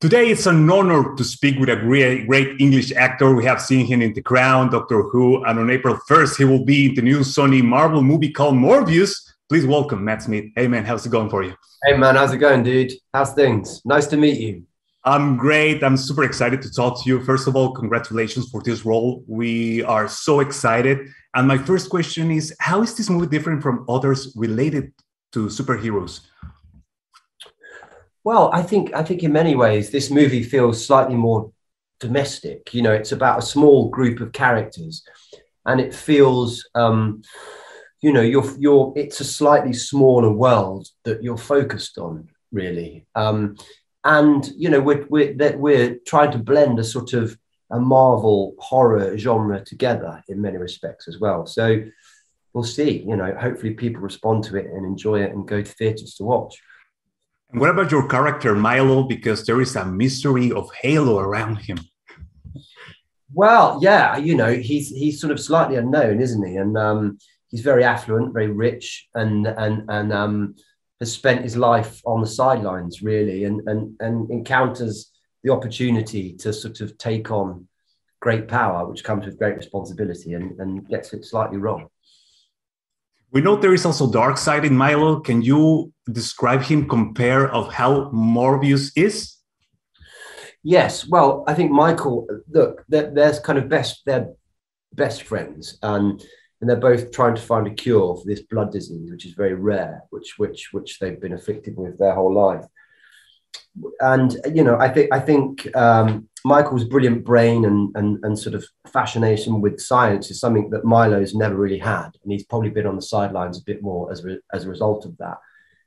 Today, it's an honor to speak with a great English actor. We have seen him in The Crown, Doctor Who, and on April 1st, he will be in the new Sony Marvel movie called Morbius. Please welcome Matt Smith. Hey, man, how's it going for you? Hey, man, how's it going, dude? How's things? Nice to meet you. I'm great. I'm super excited to talk to you. First of all, congratulations for this role. We are so excited. And my first question is, how is this movie different from others related to superheroes? Well, I think in many ways, this movie feels slightly more domestic. You know, it's about a small group of characters, and it feels, you know, it's a slightly smaller world that you're focused on, really. And, you know, we're trying to blend a sort of a Marvel horror genre together in many respects as well. So we'll see, you know, hopefully people respond to it and enjoy it and go to theatres to watch. And what about your character, Milo? Because there is a mystery of Halo around him. Well, yeah, you know, he's sort of slightly unknown, isn't he? And he's very affluent, very rich, and has spent his life on the sidelines, really, and encounters the opportunity to sort of take on great power, which comes with great responsibility, and gets it slightly wrong. We know there is also dark side in Milo. Can you describe him, compare of how Morbius is? Yes. Well, I think Michael, look, they're kind of best friends, and they're both trying to find a cure for this blood disease, which is very rare, which they've been afflicted with their whole life. And you know, I think Michael's brilliant brain and sort of fascination with science is something that Milo's never really had, and he's probably been on the sidelines a bit more as a result of that,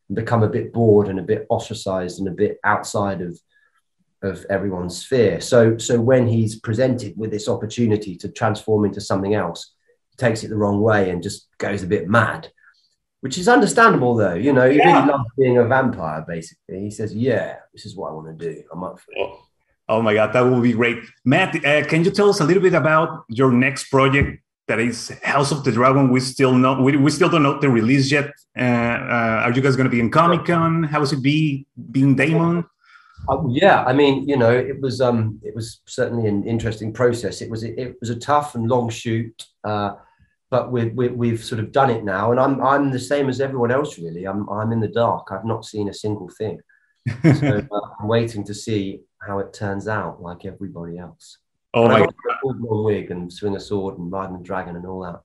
and become a bit bored and a bit ostracized and a bit outside of everyone's sphere. So when he's presented with this opportunity to transform into something else, he takes it the wrong way and just goes a bit mad, which is understandable, though. You know, he really loves being a vampire, basically. He says, yeah, this is what I want to do. I'm up for it. Oh my God, that will be great. Matt, can you tell us a little bit about your next project that is House of the Dragon? We still don't know the release yet. Are you guys going to be in Comic Con? How is it being Damon? Yeah, I mean, you know, it was certainly an interesting process. It was a tough and long shoot, but we've sort of done it now, and I'm the same as everyone else, really. I'm in the dark. I've not seen a single thing. So I'm waiting to see how it turns out, like everybody else. Oh my God! Long wig and swing a sword and riding a dragon and all that.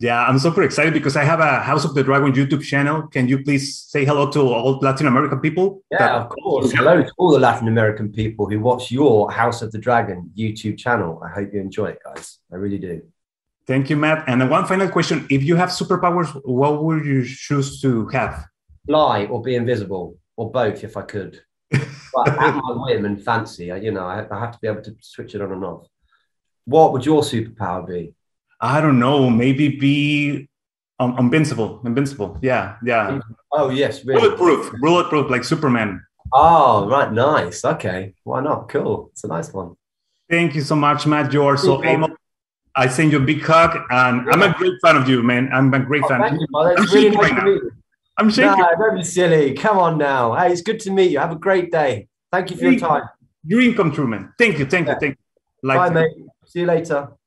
Yeah, I'm super excited because I have a House of the Dragon YouTube channel. Can you please say hello to all Latin American people? Yeah, of course. Hello to all the Latin American people who watch your House of the Dragon YouTube channel. I hope you enjoy it, guys. I really do. Thank you, Matt. And one final question. If you have superpowers, what would you choose to have? Fly or be invisible, or both if I could. But at my whim and fancy, you know, I have to be able to switch it on and off. What would your superpower be? I don't know, maybe be invincible. Yeah. Oh, yes. Really. Bulletproof, like Superman. Oh, right. Nice. Okay. Why not? Cool. It's a nice one. Thank you so much, Matt. You are so able. I send you a big hug, and yeah. I'm a great fan of you, man. I'm a great fan. Thank you, man. That's really nice to meet you. I'm shaking. No, don't be silly. Come on now. Hey, it's good to meet you. Have a great day. Thank you for your time. Dream come true, man. Thank you. Thank you. Thank you. Bye, mate. See you later.